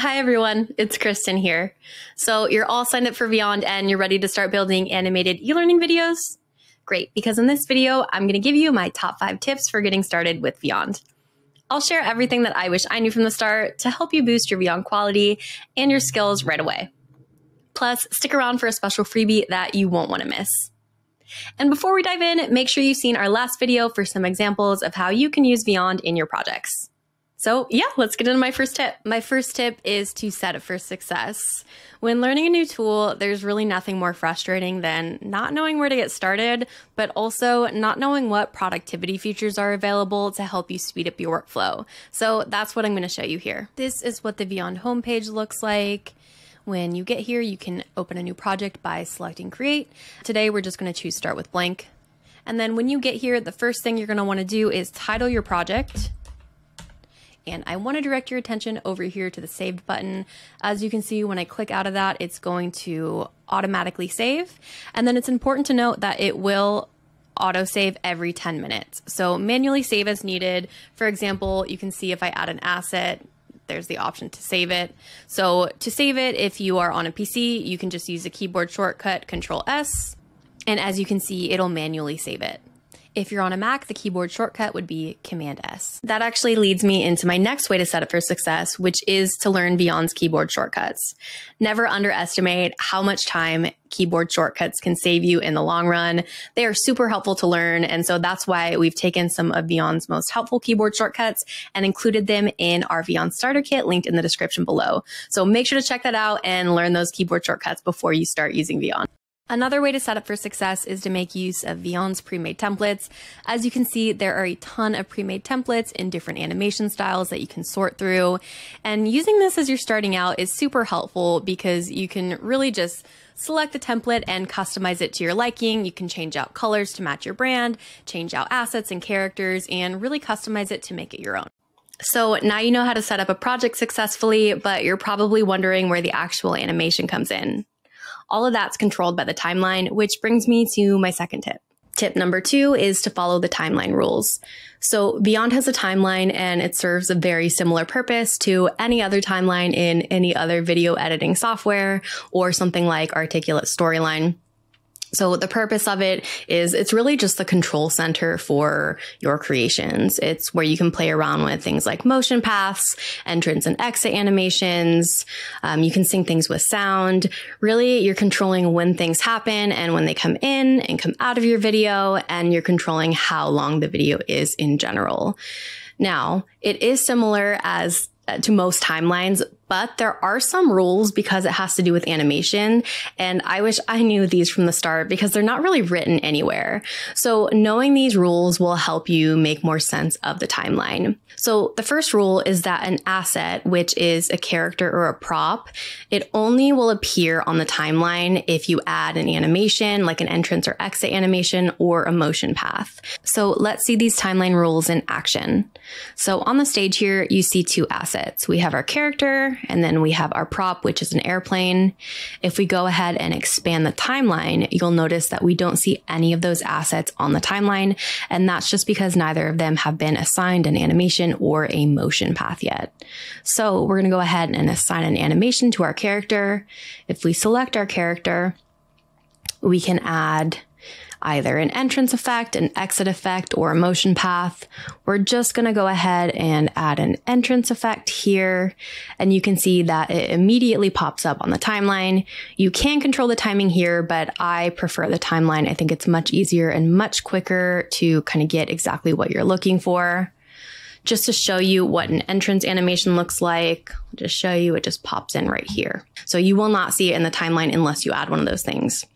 Hi everyone, it's Kristen here. So you're all signed up for Vyond and you're ready to start building animated e-learning videos? Great, because in this video, I'm gonna give you my top 5 tips for getting started with Vyond. I'll share everything that I wish I knew from the start to help you boost your Vyond quality and your skills right away. Plus, stick around for a special freebie that you won't wanna miss. And before we dive in, make sure you've seen our last video for some examples of how you can use Vyond in your projects. So yeah, let's get into my first tip. My first tip is to set it for success. When learning a new tool, there's really nothing more frustrating than not knowing where to get started, but also not knowing what productivity features are available to help you speed up your workflow. So that's what I'm going to show you here. This is what the Vyond homepage looks like. When you get here, you can open a new project by selecting Create. Today, we're just going to choose Start with Blank. And then when you get here, the first thing you're going to want to do is title your project. And I want to direct your attention over here to the saved button. As you can see, when I click out of that, it's going to automatically save. And then it's important to note that it will autosave every 10 minutes. So manually save as needed. For example, you can see if I add an asset, there's the option to save it. So to save it, if you are on a PC, you can just use a keyboard shortcut, Control-S. And as you can see, it'll manually save it. If you're on a Mac, the keyboard shortcut would be Command-S. That actually leads me into my next way to set it for success, which is to learn Vyond's keyboard shortcuts. Never underestimate how much time keyboard shortcuts can save you in the long run. They are super helpful to learn, and so that's why we've taken some of Vyond's most helpful keyboard shortcuts and included them in our Vyond starter kit linked in the description below. So make sure to check that out and learn those keyboard shortcuts before you start using Vyond. Another way to set up for success is to make use of Vyond's pre-made templates. As you can see, there are a ton of pre-made templates in different animation styles that you can sort through. And using this as you're starting out is super helpful because you can really just select the template and customize it to your liking. You can change out colors to match your brand, change out assets and characters, and really customize it to make it your own. So now you know how to set up a project successfully, but you're probably wondering where the actual animation comes in. All of that's controlled by the timeline, which brings me to my second tip. Tip number 2 is to follow the timeline rules. So Vyond has a timeline and it serves a very similar purpose to any other timeline in any other video editing software or something like Articulate Storyline. So the purpose of it is it's really just the control center for your creations. It's where you can play around with things like motion paths, entrance and exit animations. You can sync things with sound. Really, you're controlling when things happen and when they come in and come out of your video, and you're controlling how long the video is in general. Now, it is similar as to most timelines, but there are some rules because it has to do with animation. And I wish I knew these from the start because they're not really written anywhere. So knowing these rules will help you make more sense of the timeline. So the first rule is that an asset, which is a character or a prop, it only will appear on the timeline if you add an animation like an entrance or exit animation or a motion path. So let's see these timeline rules in action. So on the stage here, you see 2 assets. We have our character, and then we have our prop, which is an airplane. If we go ahead and expand the timeline, you'll notice that we don't see any of those assets on the timeline. And that's just because neither of them have been assigned an animation or a motion path yet. So we're going to go ahead and assign an animation to our character. If we select our character, we can add either an entrance effect, an exit effect, or a motion path. We're just going to go ahead and add an entrance effect here. And you can see that it immediately pops up on the timeline. You can control the timing here, but I prefer the timeline. I think it's much easier and much quicker to kind of get exactly what you're looking for. Just to show you what an entrance animation looks like, I'll just show you, it just pops in right here. So you will not see it in the timeline unless you add one of those things.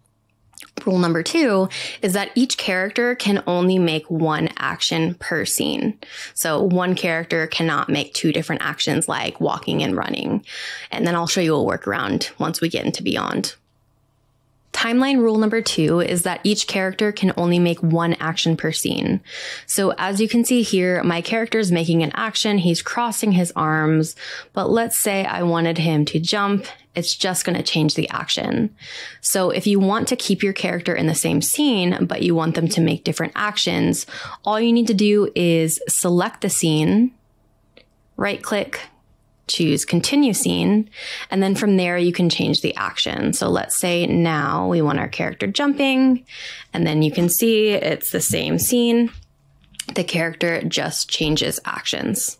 Rule number 2 is that each character can only make one action per scene. So one character cannot make 2 different actions like walking and running. And then I'll show you a workaround once we get into Vyond. Timeline rule number 2 is that each character can only make one action per scene. So as you can see here, my character is making an action. He's crossing his arms, but let's say I wanted him to jump. It's just going to change the action. So if you want to keep your character in the same scene, but you want them to make different actions, all you need to do is select the scene, right click, choose continue scene. And then from there, you can change the action. So let's say now we want our character jumping, and then you can see it's the same scene. The character just changes actions.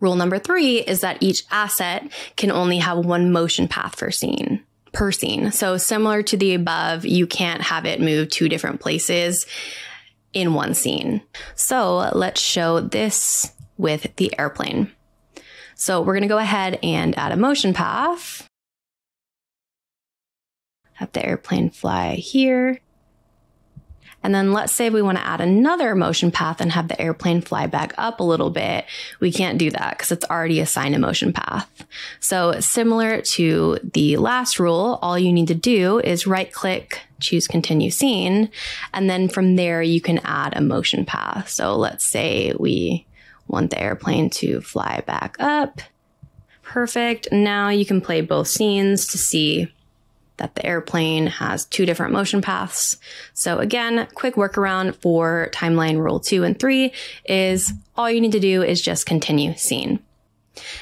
Rule number 3 is that each asset can only have one motion path per scene. So similar to the above, you can't have it move 2 different places in one scene. So let's show this with the airplane. So we're going to go ahead and add a motion path. Have the airplane fly here. And then let's say we want to add another motion path and have the airplane fly back up a little bit. We can't do that because it's already assigned a motion path. So similar to the last rule, all you need to do is right click, choose continue scene. And then from there, you can add a motion path. So let's say we want the airplane to fly back up. Perfect. Now you can play both scenes to see that the airplane has 2 different motion paths. So again, quick workaround for timeline rule 2 and 3 is all you need to do is just continue scene.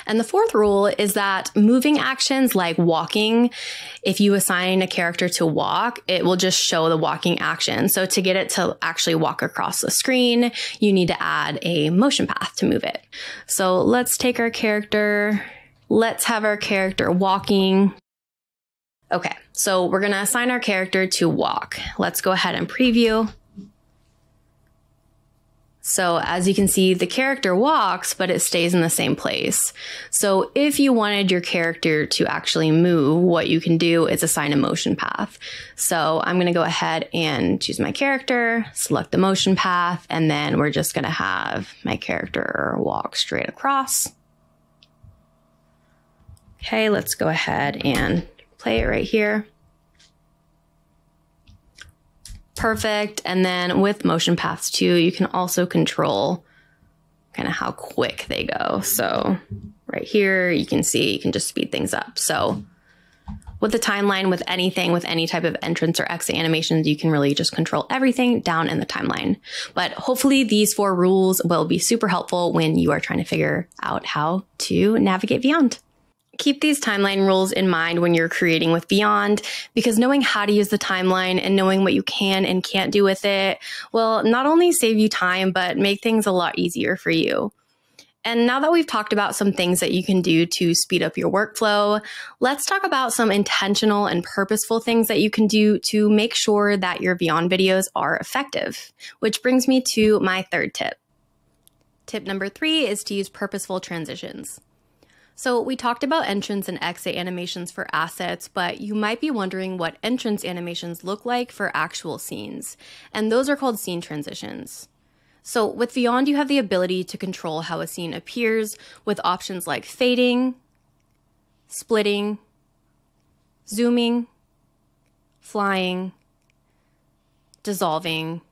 And the 4th rule is that moving actions like walking, if you assign a character to walk, it will just show the walking action. So to get it to actually walk across the screen, you need to add a motion path to move it. So let's take our character. Let's have our character walking. Okay, so we're going to assign our character to walk. Let's go ahead and preview. So as you can see, the character walks, but it stays in the same place. So if you wanted your character to actually move, what you can do is assign a motion path. So I'm going to go ahead and choose my character, select the motion path, and then we're just going to have my character walk straight across. Okay, let's go ahead and play it right here. Perfect. And then with motion paths too, you can also control kind of how quick they go. So right here, you can see you can just speed things up. So with the timeline, with anything, with any type of entrance or exit animations, you can really just control everything down in the timeline. But hopefully these 4 rules will be super helpful when you are trying to figure out how to navigate Vyond. Keep these timeline rules in mind when you're creating with Vyond, because knowing how to use the timeline and knowing what you can and can't do with it will not only save you time, but make things a lot easier for you. And now that we've talked about some things that you can do to speed up your workflow, let's talk about some intentional and purposeful things that you can do to make sure that your Vyond videos are effective, which brings me to my 3rd tip. Tip number 3 is to use purposeful transitions. So we talked about entrance and exit animations for assets, but you might be wondering what entrance animations look like for actual scenes, and those are called scene transitions. So with Vyond, you have the ability to control how a scene appears with options like fading, splitting, zooming, flying, dissolving,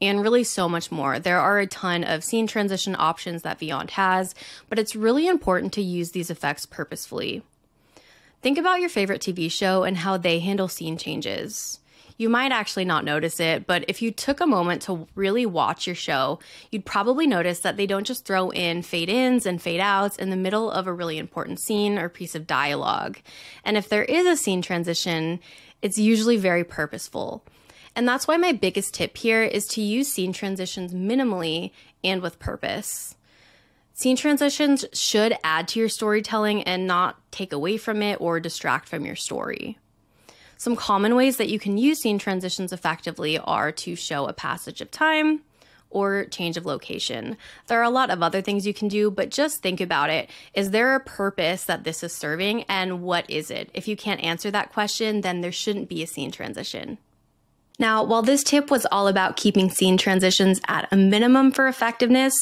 and really so much more. There are a ton of scene transition options that Vyond has, but it's really important to use these effects purposefully. Think about your favorite TV show and how they handle scene changes. You might actually not notice it, but if you took a moment to really watch your show, you'd probably notice that they don't just throw in fade-ins and fade-outs in the middle of a really important scene or piece of dialogue. And if there is a scene transition, it's usually very purposeful. And that's why my biggest tip here is to use scene transitions minimally and with purpose. Scene transitions should add to your storytelling and not take away from it or distract from your story. Some common ways that you can use scene transitions effectively are to show a passage of time or change of location. There are a lot of other things you can do, but just think about it. Is there a purpose that this is serving, and what is it? If you can't answer that question, then there shouldn't be a scene transition. Now, while this tip was all about keeping scene transitions at a minimum for effectiveness,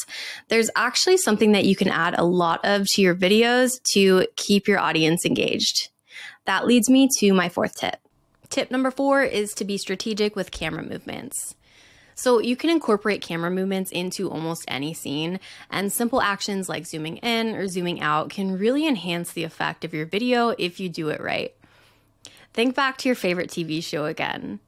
there's actually something that you can add a lot of to your videos to keep your audience engaged. That leads me to my 4th tip. Tip number 4 is to be strategic with camera movements. So you can incorporate camera movements into almost any scene, and simple actions like zooming in or zooming out can really enhance the effect of your video if you do it right. Think back to your favorite TV show again.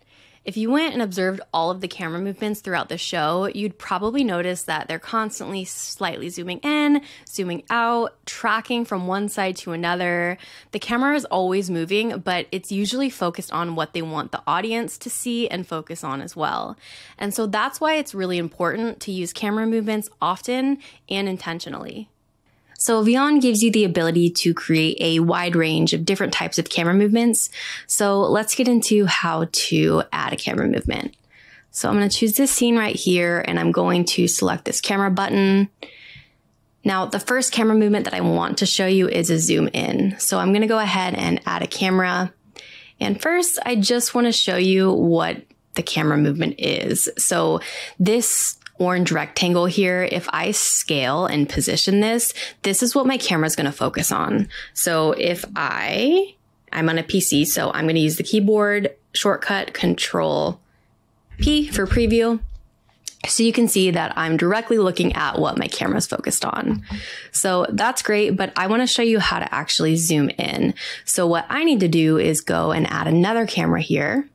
If you went and observed all of the camera movements throughout the show, you'd probably notice that they're constantly slightly zooming in, zooming out, tracking from one side to another. The camera is always moving, but it's usually focused on what they want the audience to see and focus on as well. And so that's why it's really important to use camera movements often and intentionally. So Vyond gives you the ability to create a wide range of different types of camera movements. So let's get into how to add a camera movement. So I'm going to choose this scene right here, and I'm going to select this camera button. Now, the first camera movement that I want to show you is a zoom in. So I'm going to go ahead and add a camera. And first, I just want to show you what the camera movement is. So this orange rectangle here, if I scale and position this, this is what my camera is going to focus on. So if I'm on a PC, so I'm going to use the keyboard shortcut Control P for preview. So you can see that I'm directly looking at what my camera is focused on. So that's great, but I want to show you how to actually zoom in. So what I need to do is go and add another camera here.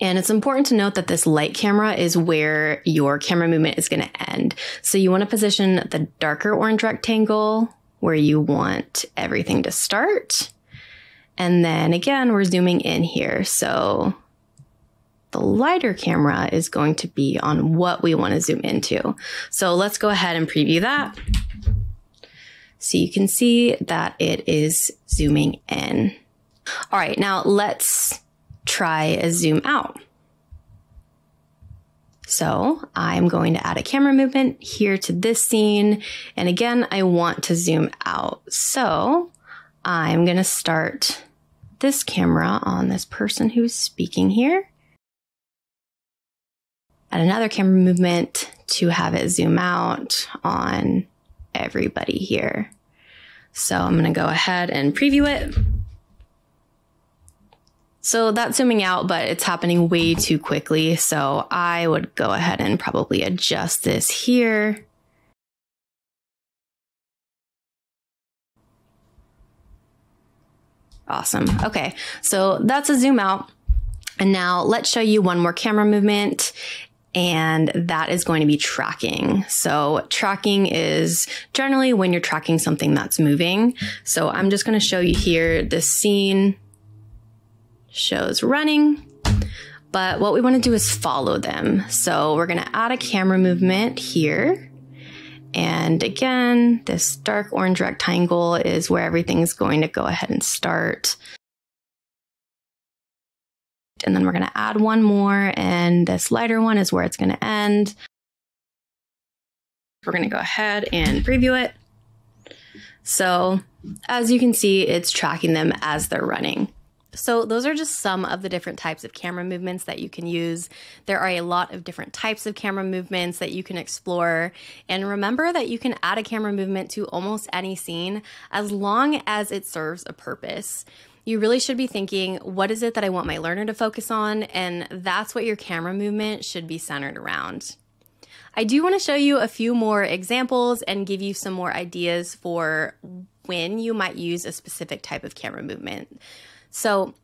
And it's important to note that this light camera is where your camera movement is going to end. So you want to position the darker orange rectangle where you want everything to start. And then again, we're zooming in here. So the lighter camera is going to be on what we want to zoom into. So let's go ahead and preview that. So you can see that it is zooming in. All right, now let's try a zoom out. So I'm going to add a camera movement here to this scene. And again, I want to zoom out. So I'm going to start this camera on this person who's speaking here. Add another camera movement to have it zoom out on everybody here. So I'm going to go ahead and preview it. So that's zooming out, but it's happening way too quickly. So I would go ahead and probably adjust this here. Awesome. Okay, so that's a zoom out. And now let's show you one more camera movement. And that is going to be tracking. So tracking is generally when you're tracking something that's moving. So I'm just going to show you here this scene. Shows running, but what we want to do is follow them. So we're going to add a camera movement here. And again, this dark orange rectangle is where everything's going to go ahead and start. And then we're going to add one more, and this lighter one is where it's going to end. We're going to go ahead and preview it. So as you can see, it's tracking them as they're running. So those are just some of the different types of camera movements that you can use. There are a lot of different types of camera movements that you can explore. And remember that you can add a camera movement to almost any scene as long as it serves a purpose. You really should be thinking, what is it that I want my learner to focus on? And that's what your camera movement should be centered around. I do want to show you a few more examples and give you some more ideas for when you might use a specific type of camera movement. So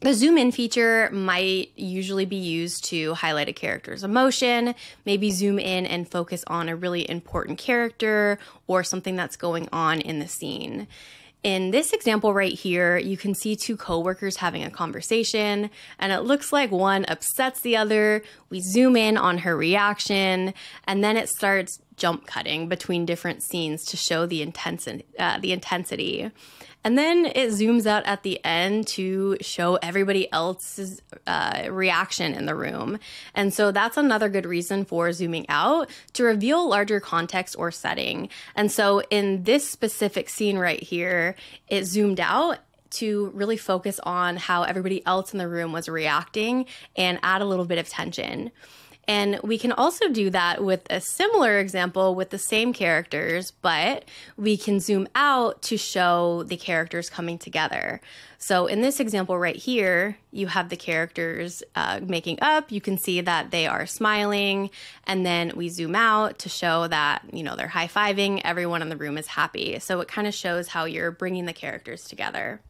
the zoom in feature might usually be used to highlight a character's emotion, maybe zoom in and focus on a really important character or something that's going on in the scene. In this example right here, you can see two coworkers having a conversation, and it looks like one upsets the other. We zoom in on her reaction, and then it starts jump cutting between different scenes to show the intensity. And then it zooms out at the end to show everybody else's reaction in the room. And so that's another good reason for zooming out, to reveal larger context or setting. And so in this specific scene right here, it zoomed out to really focus on how everybody else in the room was reacting and add a little bit of tension. And we can also do that with a similar example with the same characters, but we can zoom out to show the characters coming together. So in this example right here, you have the characters making up. You can see that they are smiling, and then we zoom out to show that, you know, they're high-fiving, everyone in the room is happy. So it kind of shows how you're bringing the characters together.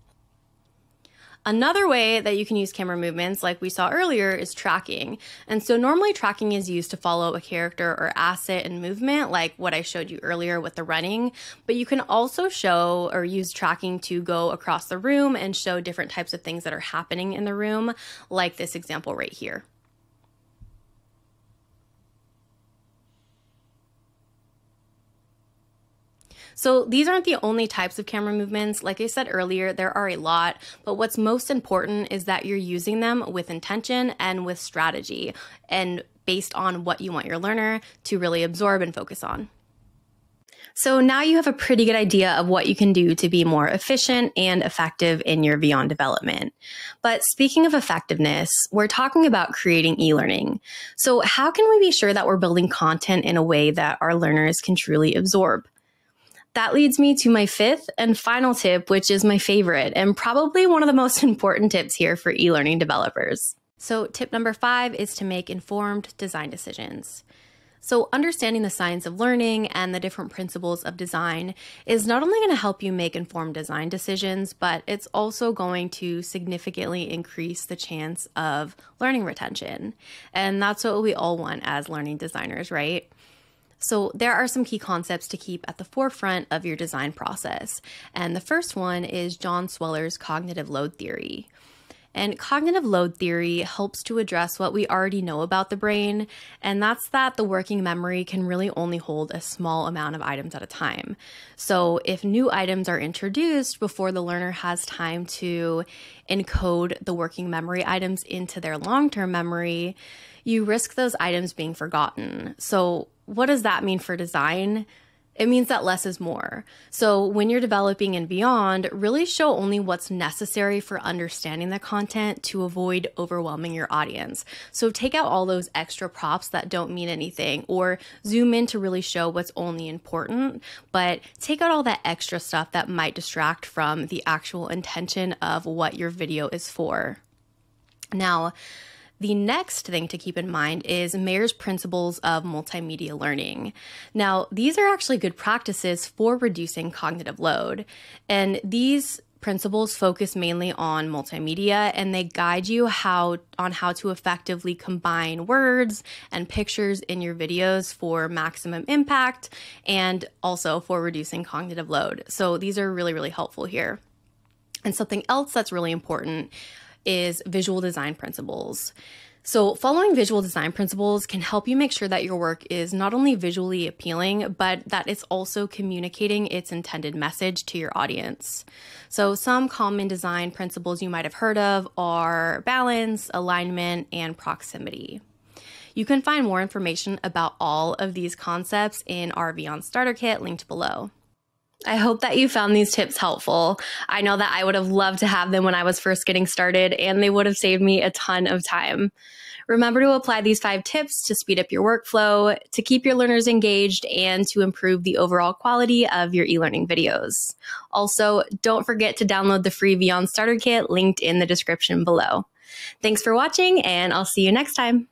Another way that you can use camera movements, like we saw earlier, is tracking. And so normally tracking is used to follow a character or asset in movement, like what I showed you earlier with the running. But you can also show or use tracking to go across the room and show different types of things that are happening in the room, like this example right here. So these aren't the only types of camera movements. Like I said earlier, there are a lot, but what's most important is that you're using them with intention and with strategy and based on what you want your learner to really absorb and focus on. So now you have a pretty good idea of what you can do to be more efficient and effective in your Vyond development. But speaking of effectiveness, we're talking about creating e-learning. So how can we be sure that we're building content in a way that our learners can truly absorb? That leads me to my fifth and final tip, which is my favorite and probably one of the most important tips here for e-learning developers. So tip number 5 is to make informed design decisions. So understanding the science of learning and the different principles of design is not only going to help you make informed design decisions, but it's also going to significantly increase the chance of learning retention. And that's what we all want as learning designers, right? So there are some key concepts to keep at the forefront of your design process. And the first one is John Sweller's cognitive load theory. And cognitive load theory helps to address what we already know about the brain, and that's that the working memory can really only hold a small amount of items at a time. So if new items are introduced before the learner has time to encode the working memory items into their long-term memory, you risk those items being forgotten. So what does that mean for design? It means that less is more. So when you're developing in Vyond, really show only what's necessary for understanding the content to avoid overwhelming your audience. So take out all those extra props that don't mean anything, or zoom in to really show what's only important, but take out all that extra stuff that might distract from the actual intention of what your video is for. Now, the next thing to keep in mind is Mayer's Principles of Multimedia Learning. Now, these are actually good practices for reducing cognitive load, and these principles focus mainly on multimedia, and they guide you on how to effectively combine words and pictures in your videos for maximum impact and also for reducing cognitive load. So these are really, really helpful here. And something else that's really important is visual design principles. So following visual design principles can help you make sure that your work is not only visually appealing, but that it's also communicating its intended message to your audience. So some common design principles you might have heard of are balance, alignment, and proximity. You can find more information about all of these concepts in our Vyond Starter Kit linked below. I hope that you found these tips helpful. I know that I would have loved to have them when I was first getting started, and they would have saved me a ton of time. Remember to apply these 5 tips to speed up your workflow, to keep your learners engaged, and to improve the overall quality of your e-learning videos. Also, don't forget to download the free Vyond Starter Kit linked in the description below. Thanks for watching, and I'll see you next time.